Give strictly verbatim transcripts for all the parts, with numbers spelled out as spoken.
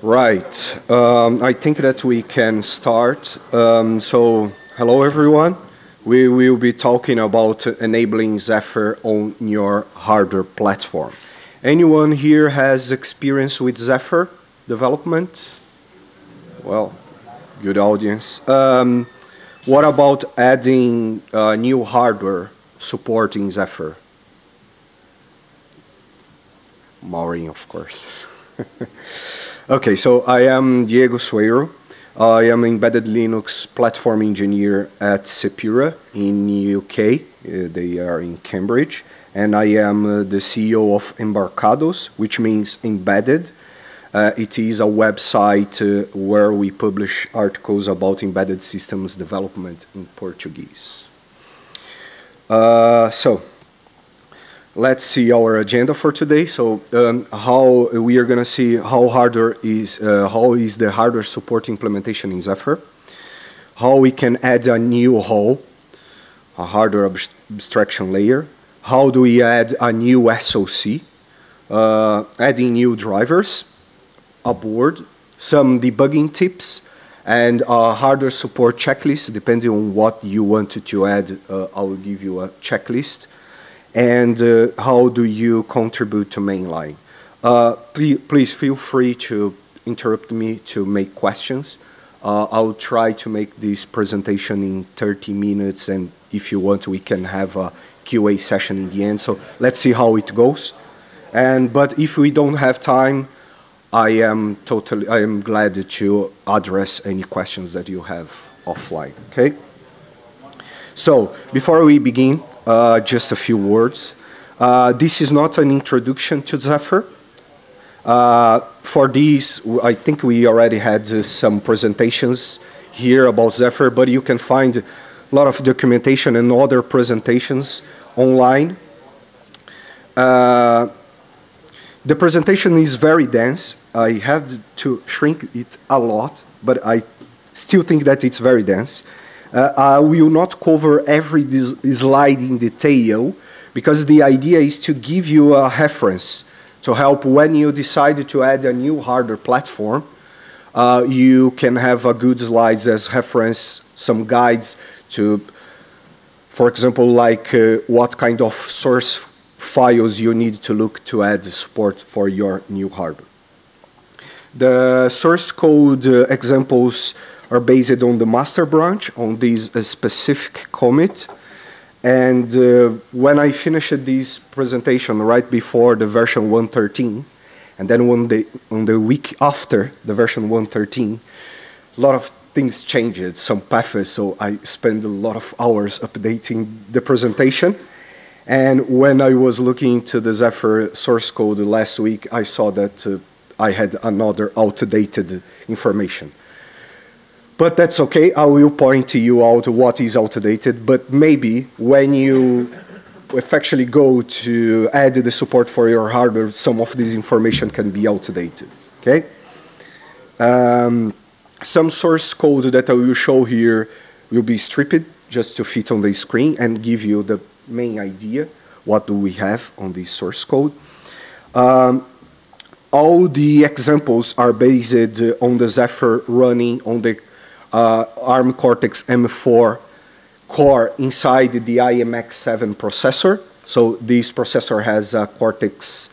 Right, um, I think that we can start. Um, so, hello everyone. We will be talking about enabling Zephyr on your hardware platform. Anyone here has experience with Zephyr development? Well, good audience. Um, what about adding uh, new hardware supporting Zephyr? Maureen, of course. Okay, so I am Diego Sueiro. I am embedded Linux platform engineer at Sepura in U K. Uh, they are in Cambridge. And I am uh, the C E O of Embarcados, which means embedded. Uh, it is a website uh, where we publish articles about embedded systems development in Portuguese. Uh, so. Let's see our agenda for today. So, um, how we are going to see how hardware is, uh, how is the hardware support implementation in Zephyr, how we can add a new H A L, a hardware abst abstraction layer, how do we add a new S O C, uh, adding new drivers aboard, some debugging tips, and a hardware support checklist. Depending on what you wanted to add, uh, I will give you a checklist. And uh, how do you contribute to mainline? Uh, please, please feel free to interrupt me to make questions. Uh, I'll try to make this presentation in thirty minutes, and if you want, we can have a Q and A session in the end. So let's see how it goes. And but if we don't have time, I am totally I am glad to address any questions that you have offline. Okay. So before we begin. Uh, just a few words. Uh, this is not an introduction to Zephyr. Uh, for these, I think we already had uh, some presentations here about Zephyr, but you can find a lot of documentation and other presentations online. Uh, the presentation is very dense. I had to shrink it a lot, but I still think that it's very dense. Uh, I will not cover every slide in detail, because the idea is to give you a reference to help when you decide to add a new hardware platform. Uh, you can have a good slides as reference, some guides to, for example, like uh, what kind of source files you need to look to add support for your new hardware. The source code uh, examples are based on the master branch, on this uh, specific commit. And uh, when I finished this presentation right before the version one thirteen, and then one day, on the week after the version one thirteen, a lot of things changed, some paths, so I spent a lot of hours updating the presentation. And when I was looking into the Zephyr source code last week, I saw that uh, I had another outdated information. But that's okay, I will point to you out what is outdated, but maybe when you actually go to add the support for your hardware, some of this information can be outdated, okay? Um, some source code that I will show here will be stripped just to fit on the screen and give you the main idea, what do we have on this source code. Um, all the examples are based on the Zephyr running on the Uh, ARM Cortex M four core inside the I M X seven processor. So this processor has a Cortex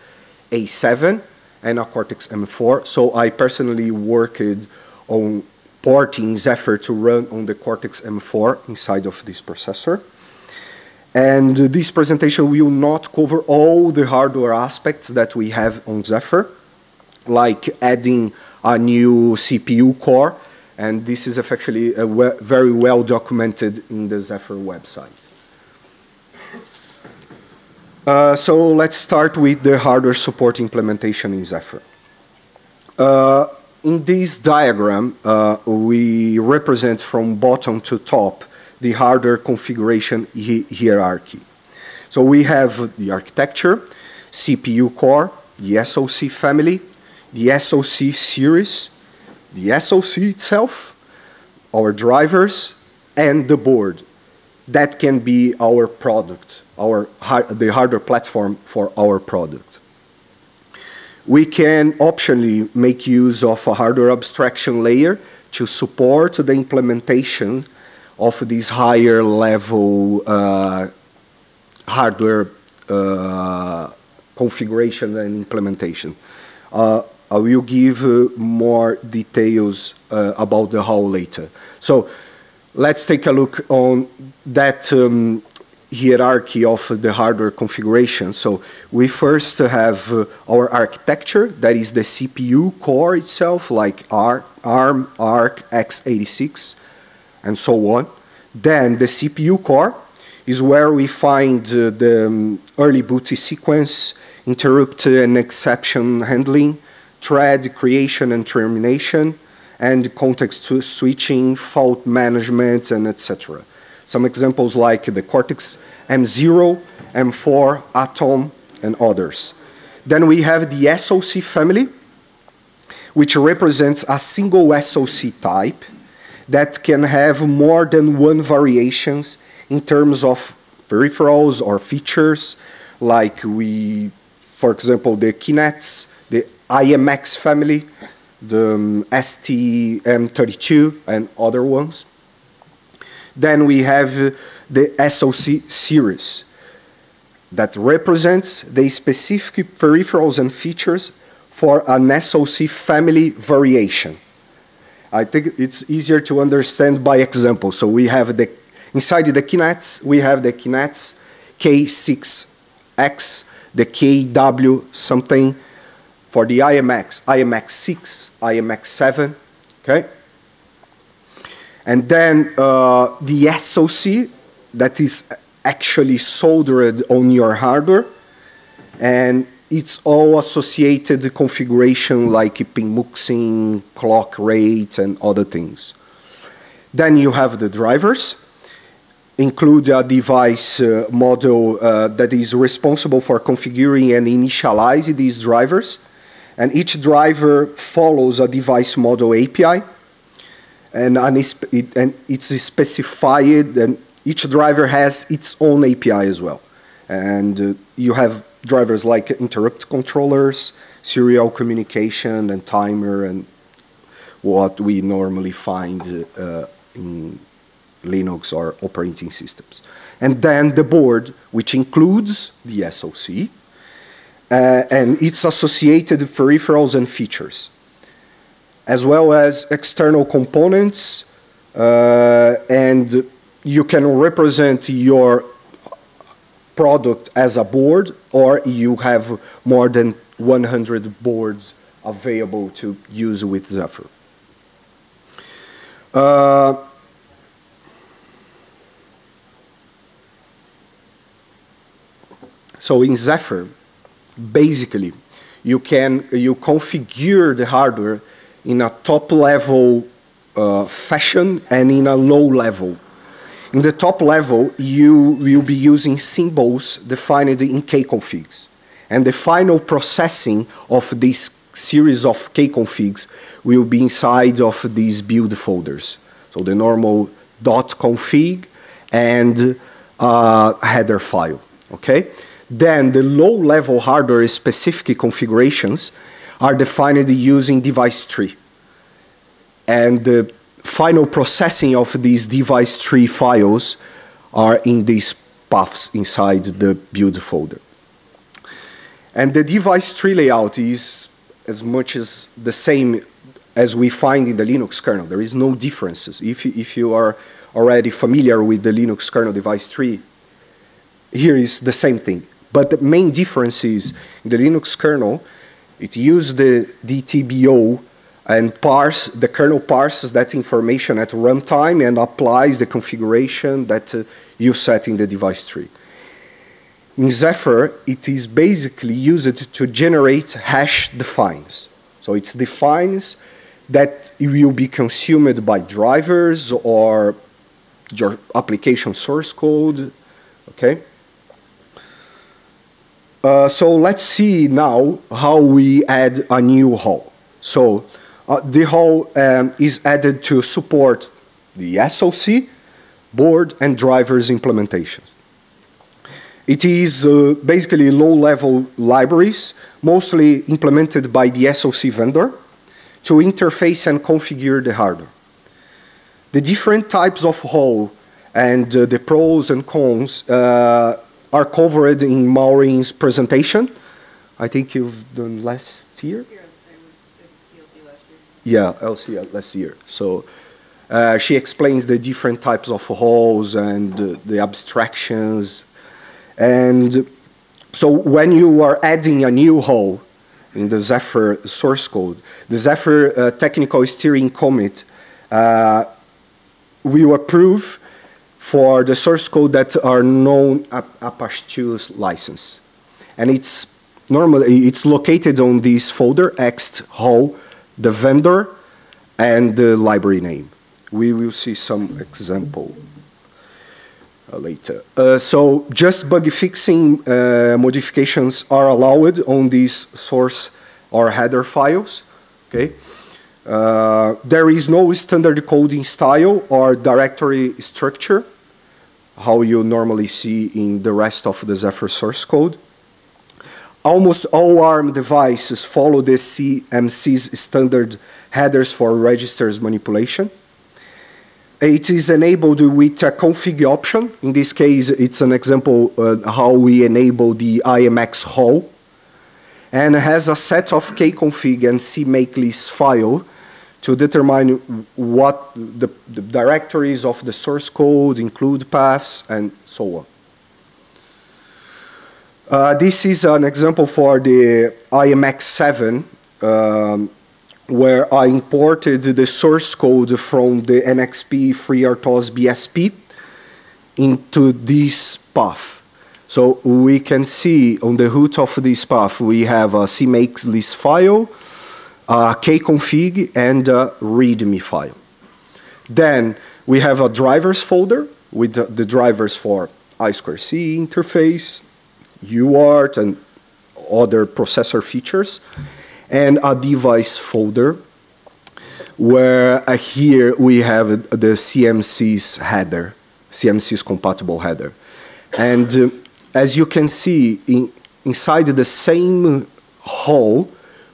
A seven and a Cortex M four. So I personally worked on porting Zephyr to run on the Cortex M four inside of this processor. And this presentation will not cover all the hardware aspects that we have on Zephyr, like adding a new C P U core. And this is actually we very well documented in the Zephyr website. Uh, so let's start with the hardware support implementation in Zephyr. Uh, in this diagram, uh, we represent from bottom to top the hardware configuration hi hierarchy. So we have the architecture, C P U core, the S O C family, the S O C series, the S O C itself, our drivers, and the board. That can be our product, our, the hardware platform for our product. We can optionally make use of a hardware abstraction layer to support the implementation of these higher level uh, hardware uh, configuration and implementation. Uh, I will give uh, more details uh, about the H A L later. So let's take a look on that um, hierarchy of the hardware configuration. So we first have uh, our architecture, that is the C P U core itself, like ARM, ARC, x eighty-six, and so on. Then the C P U core is where we find uh, the um, early boot sequence, interrupt and exception handling, thread creation and termination, and context switching, fault management, and et cetera. Some examples like the Cortex M zero, M four, Atom, and others. Then we have the S O C family, which represents a single S O C type that can have more than one variations in terms of peripherals or features, like we, for example, the Kinets, the I M X family, the um, S T M thirty-two, and other ones. Then we have the S O C series that represents the specific peripherals and features for an S O C family variation. I think it's easier to understand by example. So we have the, inside the Kinets, we have the Kinets K six X, the K W something for the I M X, I M X six, I M X seven, okay? And then uh, the S O C that is actually soldered on your hardware, and it's all associated configuration like pin muxing, clock rate, and other things. Then you have the drivers, include a device uh, model uh, that is responsible for configuring and initializing these drivers, and each driver follows a device model A P I. And it's specified, and each driver has its own A P I as well. And you have drivers like interrupt controllers, serial communication, and timer, and what we normally find uh, in Linux or operating systems. And then the board, which includes the S O C, uh, and its associated peripherals and features, as well as external components, uh, and you can represent your product as a board, or you have more than one hundred boards available to use with Zephyr. Uh, so in Zephyr, basically, you can you configure the hardware in a top-level uh, fashion and in a low-level. In the top level, you will be using symbols defined in K-configs. And the final processing of this series of K-configs will be inside of these build folders. So the normal .config and uh, header file, okay? Then the low-level hardware-specific configurations are defined using device tree. And the final processing of these device tree files are in these paths inside the build folder. And the device tree layout is as much as the same as we find in the Linux kernel. There is no differences. If, if you are already familiar with the Linux kernel device tree, here is the same thing. But the main difference is in the Linux kernel, it uses the D T B O and parse, the kernel parses that information at runtime and applies the configuration that uh, you set in the device tree. In Zephyr, it is basically used to generate hash defines. So it's defines that will be consumed by drivers or your application source code, okay? Uh, so let's see now how we add a new H A L. So uh, the H A L um, is added to support the S O C, board, and drivers implementations. It is uh, basically low-level libraries, mostly implemented by the S O C vendor, to interface and configure the hardware. The different types of H A L and uh, the pros and cons uh, are covered in Maureen's presentation. I think you've done last year? Yeah, I was at L C last year. Yeah, L C last year. So uh, she explains the different types of H A Ls and uh, the abstractions. And so when you are adding a new H A L in the Zephyr source code, the Zephyr uh, technical steering commit uh, will approve for the source code that are known Apache two license. And it's normally, it's located on this folder, ext H A L, the vendor, and the library name. We will see some example uh, later. Uh, so just bug fixing uh, modifications are allowed on these source or header files. Okay. Uh, there is no standard coding style or directory structure, how you normally see in the rest of the Zephyr source code. Almost all ARM devices follow the C M C's standard headers for registers manipulation. It is enabled with a config option. In this case, it's an example uh, how we enable the I M X H A L, and has a set of kconfig and cmakelist file to determine what the, the directories of the source code include, paths, and so on. Uh, this is an example for the I M X seven, um, where I imported the source code from the N X P FreeRTOS B S P into this path. So we can see on the root of this path, we have a cmakelist file, a kconfig, and a readme file. Then we have a drivers folder with the, the drivers for I two C interface, U A R T, and other processor features, and a device folder where uh, here we have the C M C's header, C M C's compatible header. And uh, as you can see, in, inside the same H A L,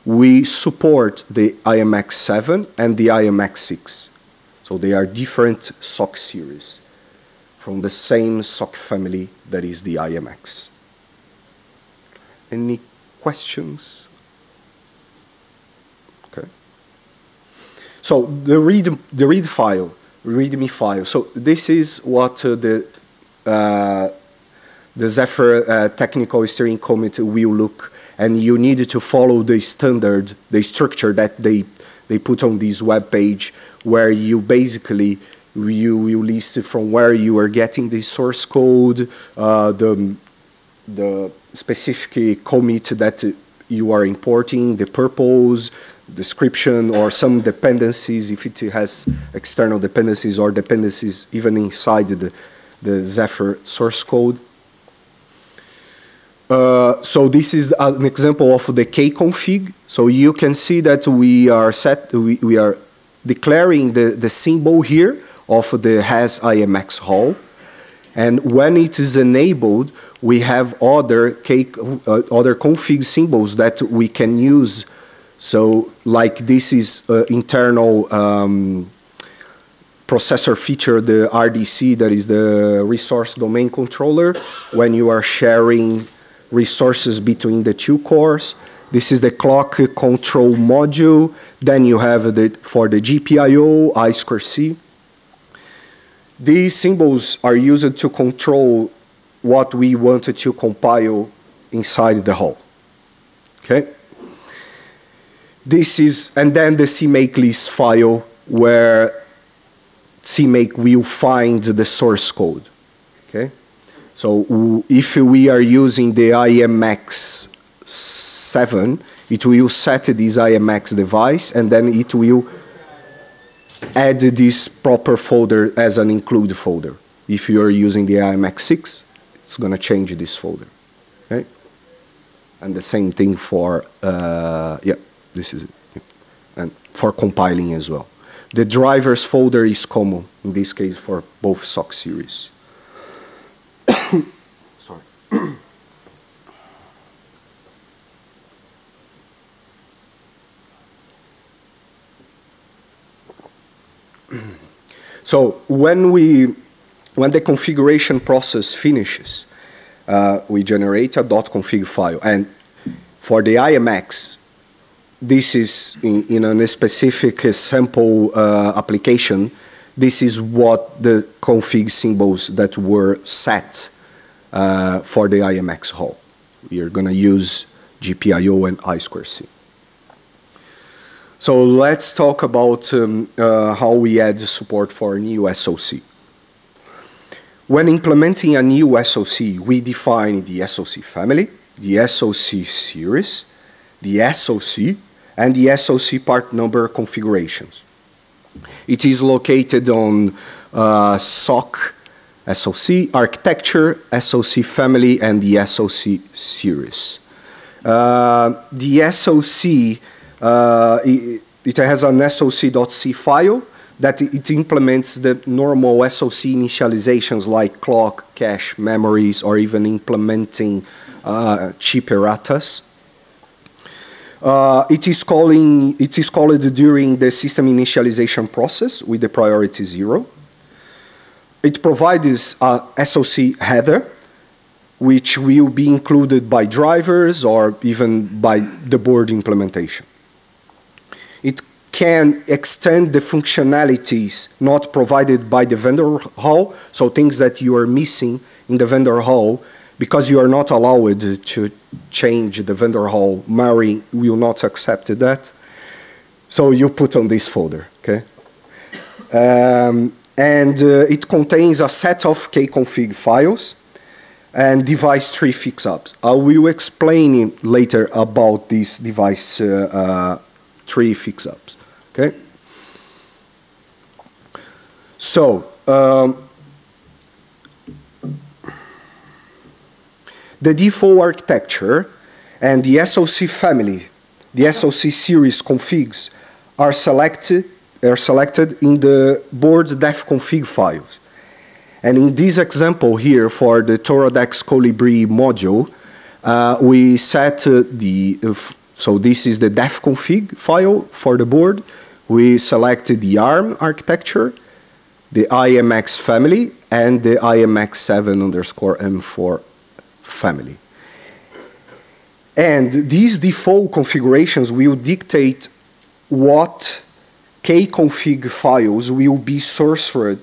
we support the I M X seven and the I M X six. So they are different S O C series from the same S O C family that is the I M X. Any questions? Okay. So the read the read file, readme file. So this is what uh, the uh, the Zephyr uh, technical steering committee will look, and you need to follow the standard, the structure that they they put on this web page, where you basically you will list from where you are getting the source code, uh, the the specific commit that you are importing, the purpose, description, or some dependencies, if it has external dependencies or dependencies even inside the, the Zephyr source code. Uh, so this is an example of the kconfig. So you can see that we are set, we, we are declaring the, the symbol here of the has I M X H A L. And when it is enabled, we have other, K, uh, other config symbols that we can use. So like this is uh, internal um, processor feature, the R D C, that is the resource domain controller, when you are sharing resources between the two cores. This is the clock control module. Then you have the, for the G P I O, I two C. These symbols are used to control what we wanted to compile inside the H A L. Okay? This is, and then the cmakelist file where cmake will find the source code. Okay? So if we are using the I M X seven, it will set this I M X device, and then it will add this proper folder as an include folder. If you are using the I M X six, it's going to change this folder. Okay? And the same thing for, uh, yeah, this is it. Yeah. And for compiling as well. The drivers folder is common, in this case, for both S O C series. Sorry. So when we, when the configuration process finishes, uh, we generate a .config file. And for the I M X, this is in, in a specific sample uh, application. This is what the config symbols that were set uh, for the I M X hall. We are going to use G P I O and I squared C. So let's talk about um, uh, how we add support for a new S O C. When implementing a new S O C, we define the S O C family, the S O C series, the S O C, and the S O C part number configurations. It is located on uh, S O C, S O C architecture, S O C family, and the S O C series. Uh, the S O C Uh, it, it has an S O C dot C file that it implements the normal S O C initializations like clock, cache, memories, or even implementing uh, chip erratas. Uh, it is calling, it is called during the system initialization process with the priority zero. It provides a S O C header, which will be included by drivers or even by the board implementation. It can extend the functionalities not provided by the vendor hall, so things that you are missing in the vendor hall because you are not allowed to change the vendor hall. Mary will not accept that. So you put on this folder, okay? Um, and uh, it contains a set of kconfig files and device tree fixups. I will explain later about these device uh, uh, three fix-ups, okay? So, um, the default architecture and the S O C family, the S O C series configs are selected, are selected in the board def config files. And in this example here for the Toradex Colibri module, uh, we set uh, the uh, So this is the def config file for the board. We selected the ARM architecture, the I M X family, and the I M X seven underscore M four family. And these default configurations will dictate what kconfig files will be sourced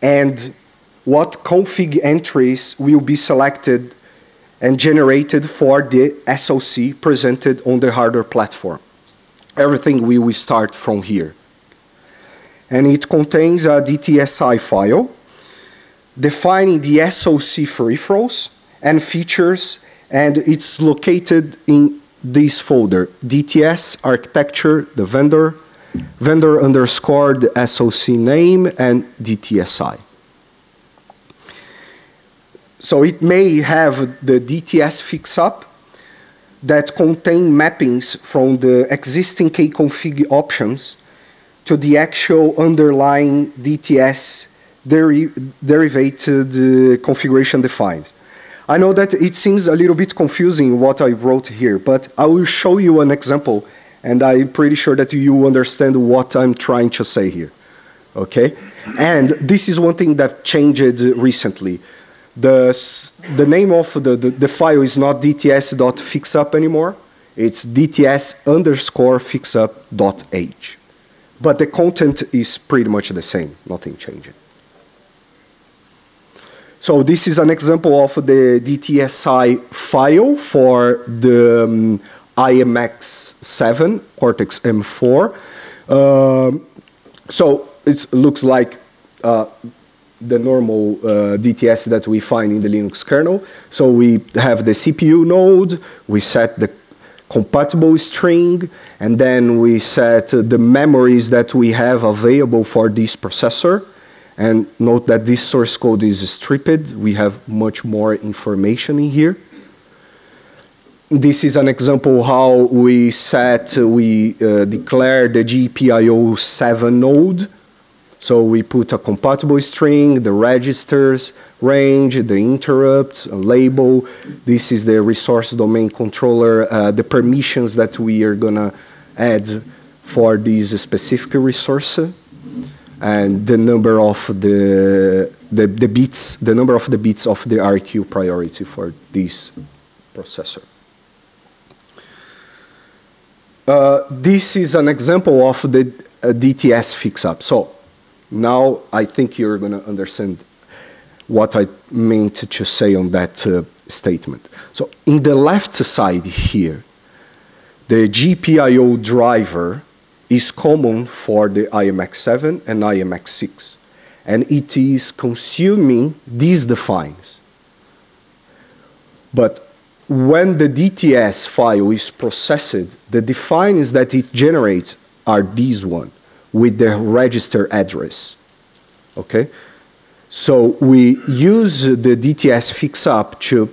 and what config entries will be selected and generated for the S O C presented on the hardware platform. Everything we will start from here. And it contains a D T S I file defining the S O C peripherals and features, and it's located in this folder, D T S architecture, the vendor, vendor underscore the S O C name, and D T S I. So it may have the D T S fixup that contain mappings from the existing kconfig options to the actual underlying D T S deri derivated uh, configuration defined. I know that it seems a little bit confusing what I wrote here, but I will show you an example, and I'm pretty sure that you understand what I'm trying to say here, okay? And this is one thing that changed recently. The, the name of the, the, the file is not D T S dot fixup anymore. It's D T S underscore fixup dot H. But the content is pretty much the same, nothing changing. So this is an example of the D T S I file for the um, I M X seven, Cortex M four. Um, so it looks like uh, the normal uh, D T S that we find in the Linux kernel. So we have the C P U node, we set the compatible string, and then we set uh, the memories that we have available for this processor. And note that this source code is stripped. We have much more information in here. This is an example how we set, uh, we uh, declare the G P I O seven node. So we put a compatible string, the registers, range, the interrupts, a label. This is the resource domain controller, uh, the permissions that we are gonna add for this specific resource, and the number of the, the, the bits, the number of the bits of the R Q priority for this processor. Uh, this is an example of the uh, D T S fix-up. So now I think you're gonna understand what I meant to say on that uh, statement. So in the left side here, the G P I O driver is common for the I M X seven and I M X six, and it is consuming these defines. But when the D T S file is processed, the defines that it generates are these one with the register address, okay? So we use the D T S fix-up to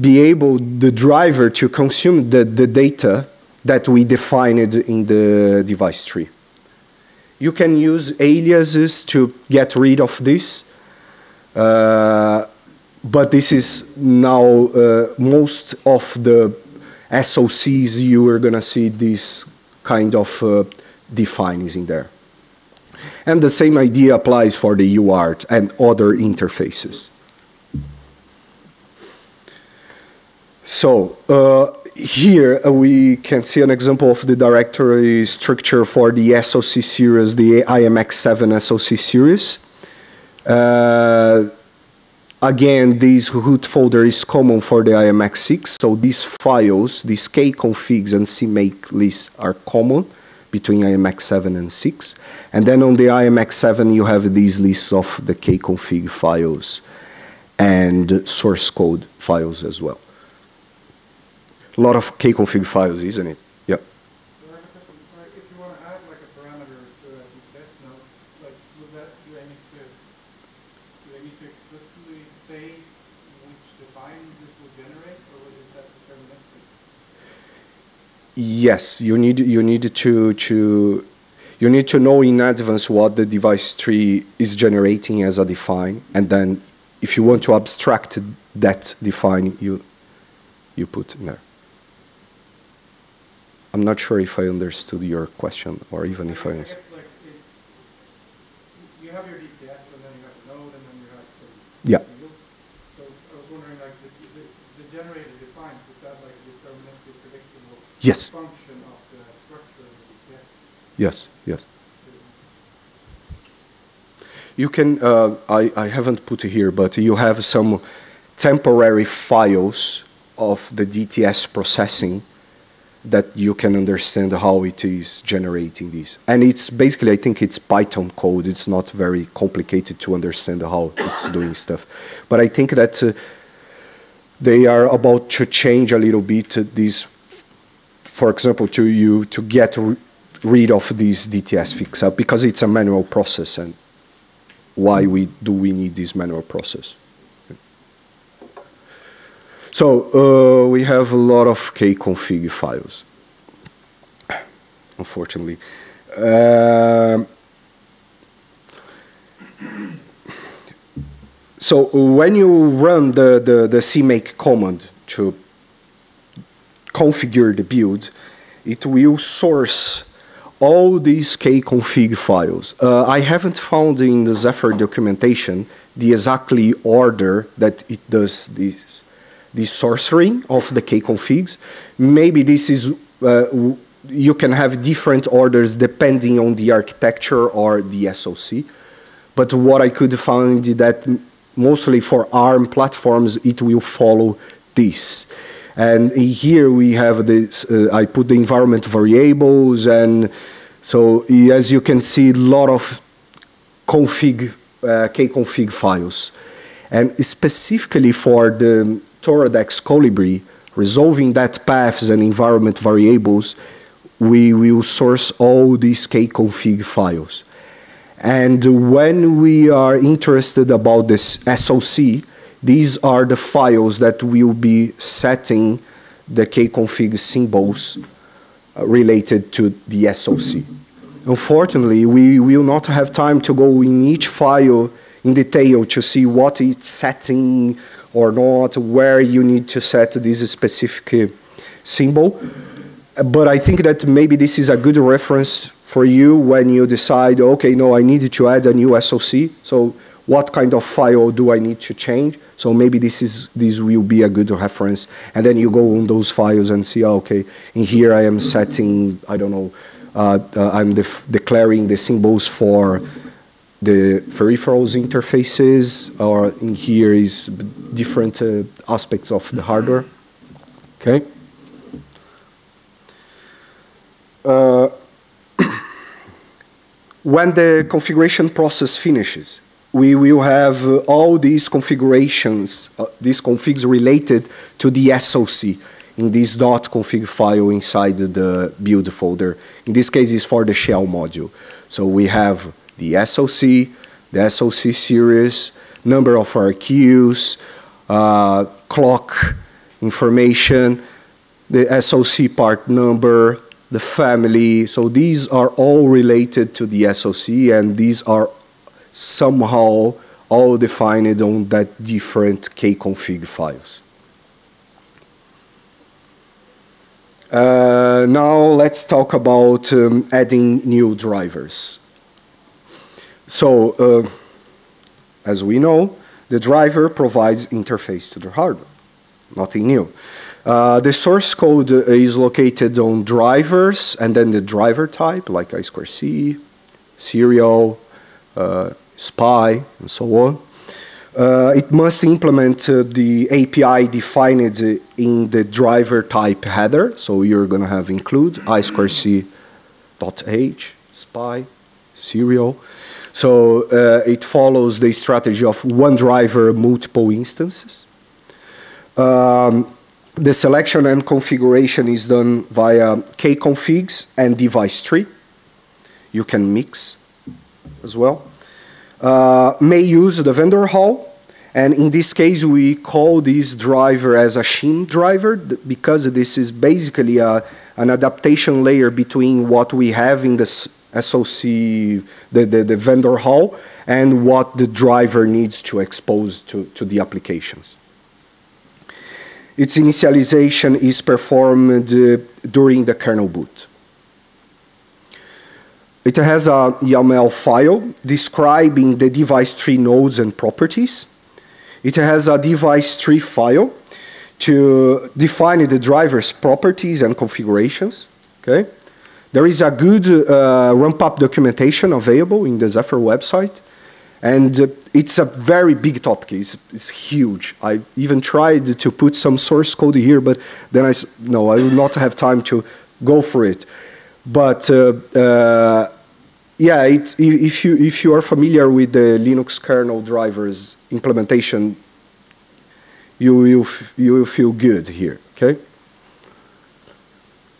be able, the driver, to consume the, the data that we defined in the device tree. You can use aliases to get rid of this, uh, but this is now uh, most of the S O Cs you are gonna see this kind of uh, defines in there. And the same idea applies for the U A R T and other interfaces. So uh, here we can see an example of the directory structure for the S O C series, the I M X seven S O C series. Uh, again, this root folder is common for the I M X six, so these files, these kconfigs and cmake lists are common between I M X seven and six. And then on the I M X seven, you have these lists of the kconfig files and source code files as well. A lot of kconfig files, isn't it? Yeah. So I have a question. Like, if you want to add like a parameter to a test node, like, would that, do they need to, do they need to explicitly say which define this will generate, or is that deterministic? Yes, you need you need to to you need to know in advance what the device tree is generating as a define, and then if you want to abstract that define, you you put in there. I'm not sure if I understood your question, or even if I answered. Like, you have your D T S, and then you have a node, and then you have some. Yeah. Fields. So I was wondering, like, the, the, the generator defines, is that like a deterministic, predictable yes. function of the structure of the D T S? Yes, yes. You can, uh, I, I haven't put it here, but you have some temporary files of the D T S processing that you can understand how it is generating this. And it's basically, I think it's Python code. It's not very complicated to understand how it's doing stuff. But I think that uh, they are about to change a little bit uh, this, for example, to you to get rid of this D T S fix-up, because it's a manual process, and why we do we need this manual process? So uh, we have a lot of kconfig files, unfortunately. Um, so when you run the, the, the cmake command to configure the build, it will source all these kconfig files. Uh, I haven't found in the Zephyr documentation the exactly order that it does this. The sourcing of the kconfigs. Maybe this is, uh, you can have different orders depending on the architecture or the S O C. But what I could find that mostly for ARM platforms, it will follow this. And here we have this, uh, I put the environment variables, and so as you can see, a lot of config, uh, kconfig files. And specifically for the Toradex Colibri, resolving that paths and environment variables, we will source all these kconfig files. And when we are interested about this S O C, these are the files that will be setting the kconfig symbols related to the S O C. Unfortunately, we will not have time to go in each file in detail to see what it's setting or not, where you need to set this specific symbol. But I think that maybe this is a good reference for you when you decide, okay, no, I need to add a new S O C, so what kind of file do I need to change? So maybe this, is, this will be a good reference. And then you go on those files and see, okay, in here I am setting, I don't know, Uh, uh, I'm def declaring the symbols for the peripherals interfaces, or in here is different uh, aspects of the hardware. Okay. Uh, when the configuration process finishes, we will have uh, all these configurations, uh, these configs related to the S O C. In this .config file inside the build folder. In this case, it's for the shell module. So we have the S O C, the S O C series, number of R Qs, uh, clock information, the S O C part number, the family. So these are all related to the S O C, and these are somehow all defined on that different kconfig files. Uh, now let's talk about um, adding new drivers. So, uh, as we know, the driver provides interface to the hardware, nothing new. Uh, the source code is located on drivers, and then the driver type, like I squared C, serial, uh, S P I, and so on. Uh, it must implement uh, the A P I defined uh, in the driver type header. So you're going to have include I squared C dot H, S P I, serial. So uh, it follows the strategy of one driver, multiple instances. Um, the selection and configuration is done via kconfigs and device tree. You can mix as well. Uh, may use the vendor H A L, and in this case we call this driver as a shim driver because this is basically a, an adaptation layer between what we have in the S O C, the, the, the vendor H A L, and what the driver needs to expose to, to the applications. Its initialization is performed uh, during the kernel boot. It has a YAML file describing the device tree nodes and properties. It has a device tree file to define the driver's properties and configurations. Okay? There is a good uh, ramp-up documentation available in the Zephyr website. And uh, it's a very big topic. It's, it's huge. I even tried to put some source code here, but then I said, no, I will not have time to go for it. But uh, uh, yeah, it, if you if you are familiar with the Linux kernel drivers implementation, you will you will feel good here, okay?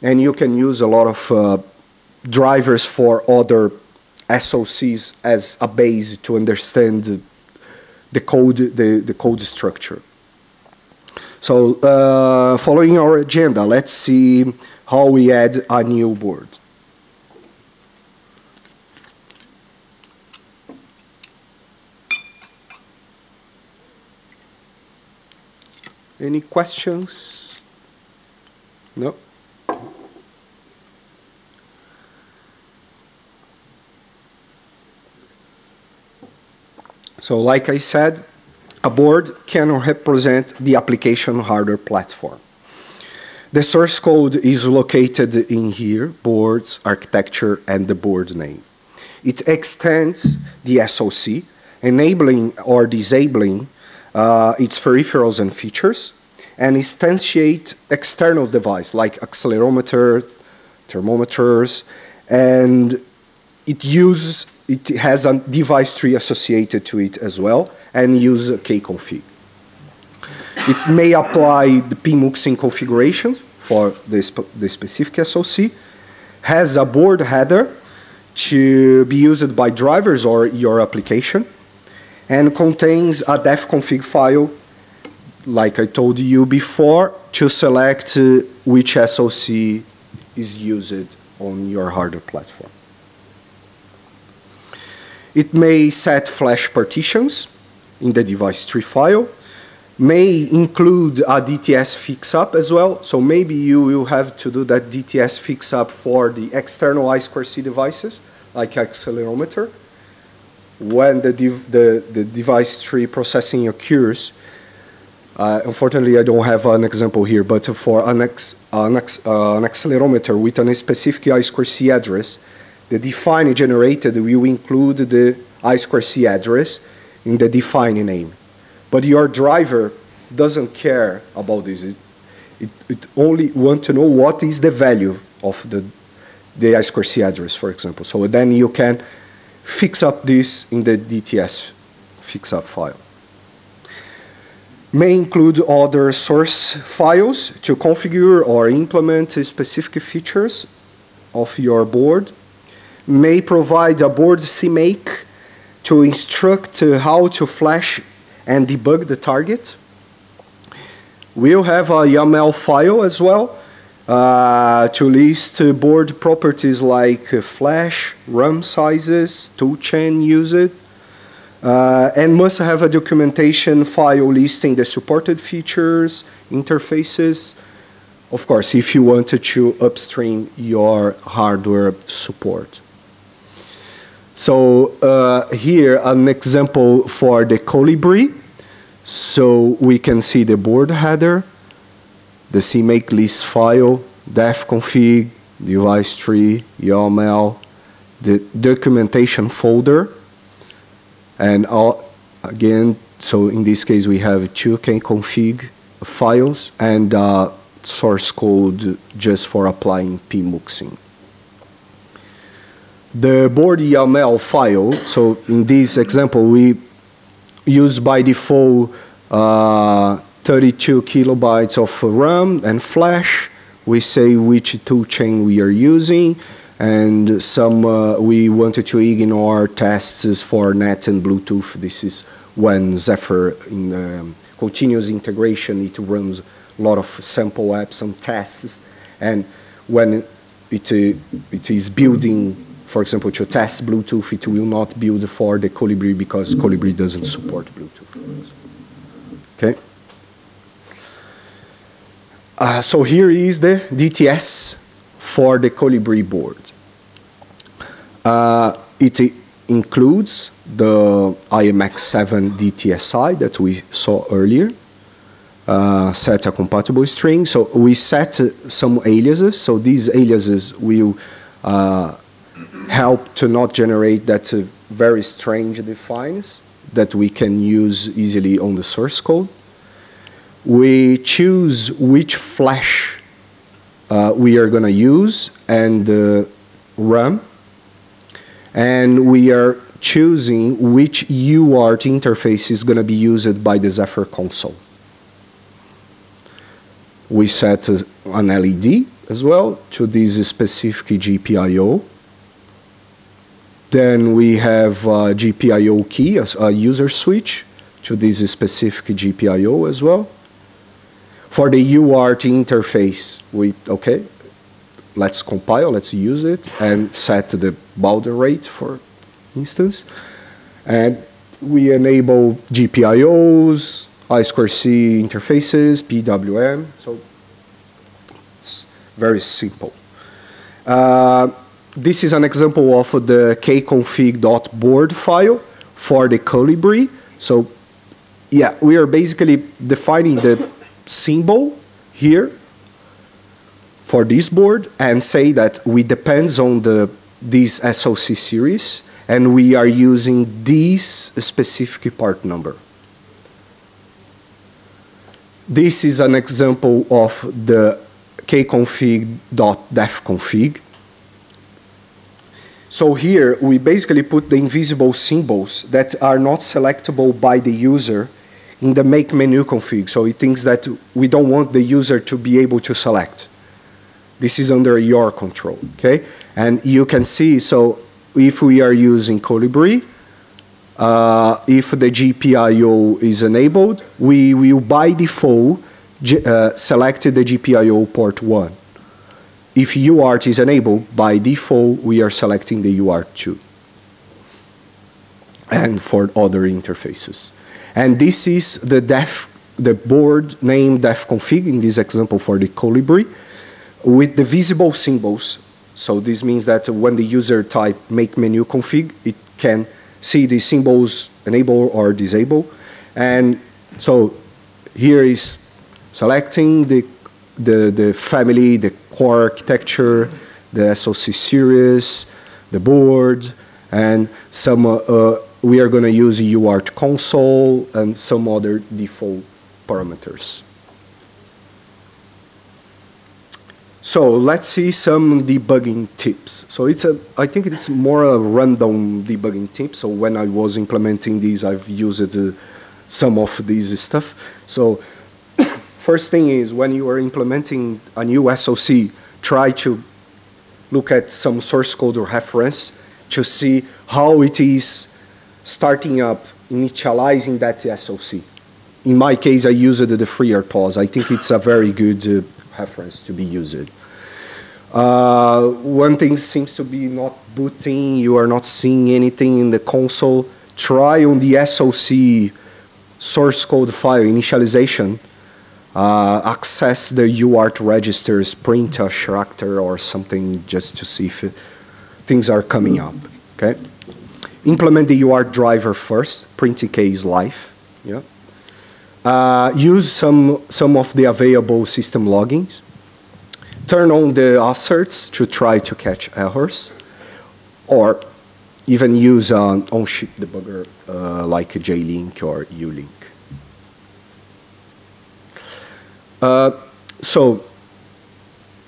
And you can use a lot of uh, drivers for other S O Cs as a base to understand the code the the code structure. So uh, following our agenda, let's see how we add a new board. Any questions? No. So like I said, a board can represent the application hardware platform. The source code is located in here, boards, architecture, and the board name. It extends the S O C, enabling or disabling uh, its peripherals and features, and instantiate external devices like accelerometer, thermometers, and it uses, it has a device tree associated to it as well, and use a kconfig. It may apply the pmuxin configuration for the, sp the specific S O C, has a board header to be used by drivers or your application, and contains a defconfig file, like I told you before, to select uh, which S O C is used on your hardware platform. It may set flash partitions in the device tree file, may include a D T S fix-up as well, so maybe you will have to do that D T S fix-up for the external I squared C devices, like accelerometer. When the, div the, the device tree processing occurs, uh, unfortunately I don't have an example here, but for an, ex an, ex uh, an accelerometer with a specific I squared C address, the define generated will include the I squared C address in the define name. But your driver doesn't care about this. It, it, it only wants to know what is the value of the, the I squared C address, for example. So then you can fix up this in the D T S fix-up file. May include other source files to configure or implement specific features of your board. May provide a board CMake to instruct how to flash and debug the target. We'll have a YAML file as well uh, to list board properties like flash, RAM sizes, toolchain used, uh, and must have a documentation file listing the supported features, interfaces, of course, if you wanted to upstream your hardware support. So uh, here an example for the Colibri. So we can see the board header, the CMake list file, def config, device tree, YAML, the documentation folder, and all, again, so in this case we have two kconfig files and uh, source code just for applying pmuxing. The board YAML file, so in this example we use by default uh, thirty-two kilobytes of RAM and flash. We say which toolchain we are using, and some uh, we wanted to ignore tests for net and Bluetooth. This is when Zephyr in um, continuous integration, it runs a lot of sample apps and tests, and when it, uh, it is building, for example, to test Bluetooth, it will not build for the Colibri because Colibri doesn't support Bluetooth. Okay. Uh, so here is the D T S for the Colibri board. Uh, it includes the I M X seven D T S I that we saw earlier. Uh, set a compatible string. So we set uh, some aliases. So these aliases will uh, help to not generate that uh, very strange defines that we can use easily on the source code. We choose which flash uh, we are going to use and uh, RAM, and we are choosing which U A R T interface is going to be used by the Zephyr console. We set uh, an L E D as well to this specific G P I O. Then we have a G P I O key, a user switch to this specific G P I O as well. For the U A R T interface, we, okay, let's compile, let's use it, and set the baud rate, for instance. And we enable G P I Os, I squared C interfaces, P W M, so it's very simple. Uh, This is an example of the kconfig.board file for the Colibri. So, yeah, we are basically defining the symbol here for this board and say that we depends on the this S O C series and we are using this specific part number. This is an example of the kconfig.defconfig. So here, we basically put the invisible symbols that are not selectable by the user in the make menu config. So it thinks that we don't want the user to be able to select. This is under your control, okay? And you can see, so if we are using Colibri, uh, if the G P I O is enabled, we will by default uh, select the G P I O port one. If U A R T is enabled, by default, we are selecting the U A R T two. and for other interfaces. And this is the def, the board name def config, in this example for the Colibri, with the visible symbols. So this means that when the user type make menu config, it can see the symbols enable or disable. And so here is selecting the, the, the family, the core architecture, the S O C series, the board, and some, uh, uh, we are going to use U A R T console and some other default parameters. So let's see some debugging tips. So it's a, I think it's more a random debugging tip. So when I was implementing these, I've used uh, some of these stuff. So first thing is, when you are implementing a new S O C, try to look at some source code or reference to see how it is starting up, initializing that S O C. In my case, I used the FreeRTOS. I think it's a very good uh, reference to be used. Uh, one thing seems to be not booting, you are not seeing anything in the console. Try on the S O C source code file initialization, uh, access the U A R T registers, print a character or something just to see if it, things are coming up, okay? Implement the U A R T driver first, print K is live, yeah? Uh, use some, some of the available system loggings. Turn on the asserts to try to catch errors. Or even use an on-chip debugger uh, like JLink or ULink. Uh, so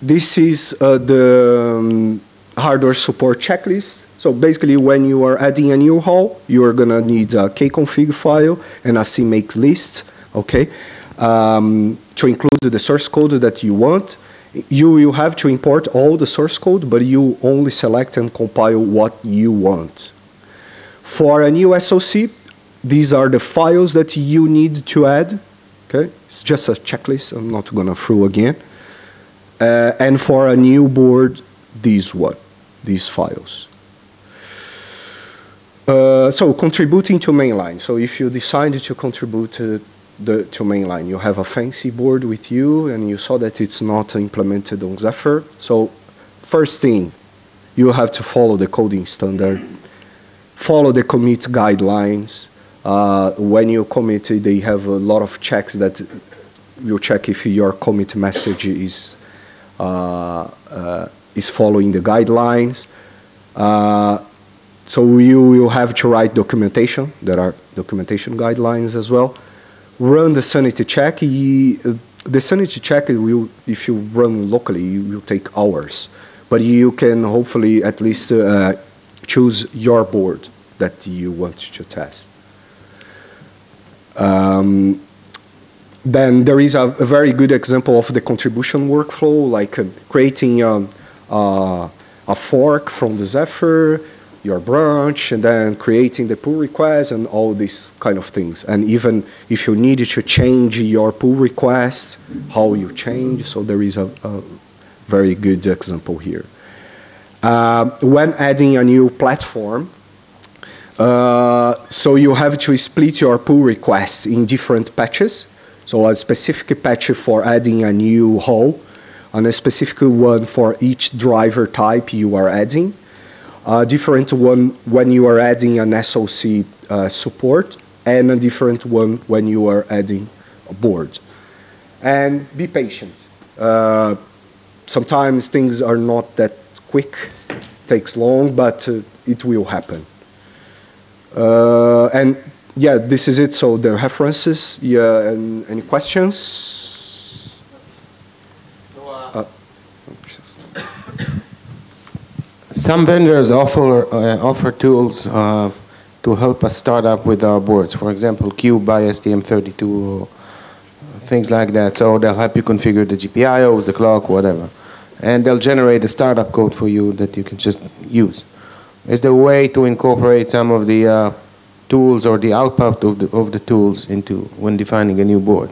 this is uh, the um, hardware support checklist. So basically, when you are adding a new H A L, you are going to need a kconfig file and a C Make list. Okay, um, to include the source code that you want. You will have to import all the source code, but you only select and compile what you want. For a new S O C, these are the files that you need to add. Okay, it's just a checklist, I'm not gonna through again. Uh, and for a new board, these what? These files. Uh, so contributing to mainline. So if you decide to contribute uh, The, to mainline. You have a fancy board with you and you saw that it's not implemented on Zephyr. So first thing, you have to follow the coding standard, follow the commit guidelines. Uh, when you commit, they have a lot of checks that you check if your commit message is, uh, uh, is following the guidelines. Uh, so you will have to write documentation. There are documentation guidelines as well. Run the sanity check. The sanity check will, if you run locally, it will take hours. But you can hopefully at least uh, choose your board that you want to test. Um, then there is a, a very good example of the contribution workflow, like uh, creating um, uh, a fork from the Zephyr, your branch, and then creating the pull request and all these kind of things. And even if you needed to change your pull request, how you change, so there is a, a very good example here. Uh, when adding a new platform, uh, so you have to split your pull requests in different patches. So a specific patch for adding a new H A L, and a specific one for each driver type you are adding. A different one when you are adding an S O C uh, support, and a different one when you are adding a board. And be patient. Uh, sometimes things are not that quick, takes long, but uh, it will happen. Uh, and yeah, this is it. So the references, yeah, and any questions? No, uh, uh, Some vendors offer, uh, offer tools uh, to help us start up with our boards. For example, Cube by S T M thirty-two, things like that. So they'll help you configure the G P I Os, the clock, whatever. And they'll generate a startup code for you that you can just use. Is there a way to incorporate some of the uh, tools or the output of the, of the tools into when defining a new board?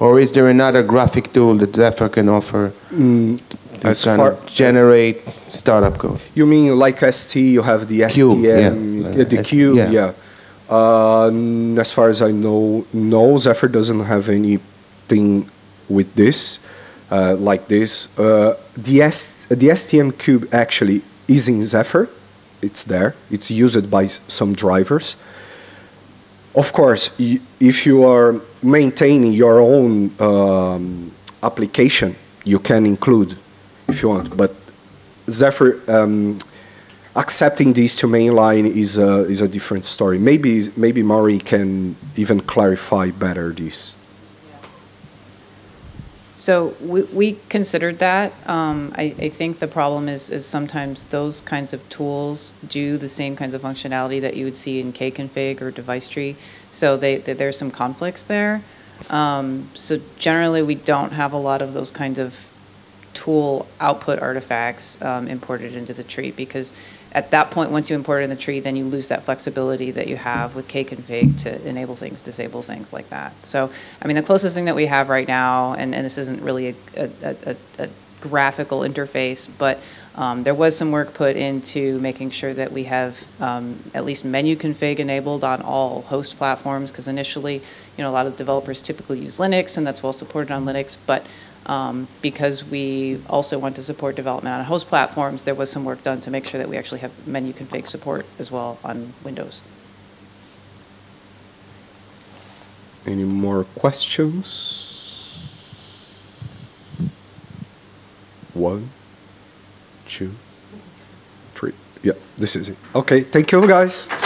Or is there another graphic tool that Zephyr can offer? Mm. As you can far generate startup code. You mean like S T, you have the Q, S T M, yeah. uh, the S Q, yeah. yeah. Uh, as far as I know, no, Zephyr doesn't have anything with this, uh, like this. Uh, the, S the S T M cube actually is in Zephyr. It's there. It's used by some drivers. Of course, y if you are maintaining your own um, application, you can include if you want, but Zephyr um, accepting these to mainline is a, is a different story. Maybe maybe Maury can even clarify better this. So we, we considered that. Um, I, I think the problem is, is sometimes those kinds of tools do the same kinds of functionality that you would see in kconfig or device tree. So they, they, there's some conflicts there. Um, so generally we don't have a lot of those kinds of tool output artifacts um, imported into the tree, because at that point, once you import it in the tree, then you lose that flexibility that you have with kconfig to enable things, disable things like that. So, I mean, the closest thing that we have right now, and, and this isn't really a, a, a, a graphical interface, but um, there was some work put into making sure that we have um, at least menu config enabled on all host platforms, because initially, you know, a lot of developers typically use Linux, and that's well supported on Linux, but Um, because we also want to support development on host platforms, there was some work done to make sure that we actually have menu config support as well on Windows. Any more questions? One, two, three. Yeah, this is it. Okay, thank you guys.